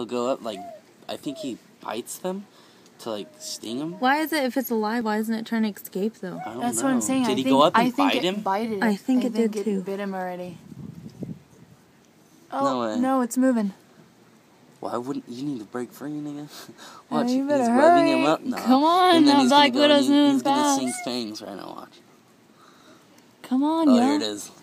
he'll go up, like, I think he bites them to, like, sting them. Why is it, if it's alive, why isn't it trying to escape, though? I don't That's know. What I'm saying. Did I he think, go up and I think bite it him? Bite it. I think it did, too. It bit him already. Oh, no, it's moving. Why wouldn't you need to break free, nigga? Watch, he's rubbing him up now. Come on, and then now he's Black Widow's moving fast. He's gonna sing fangs right now. Watch. Come on, yeah. Oh, here it is.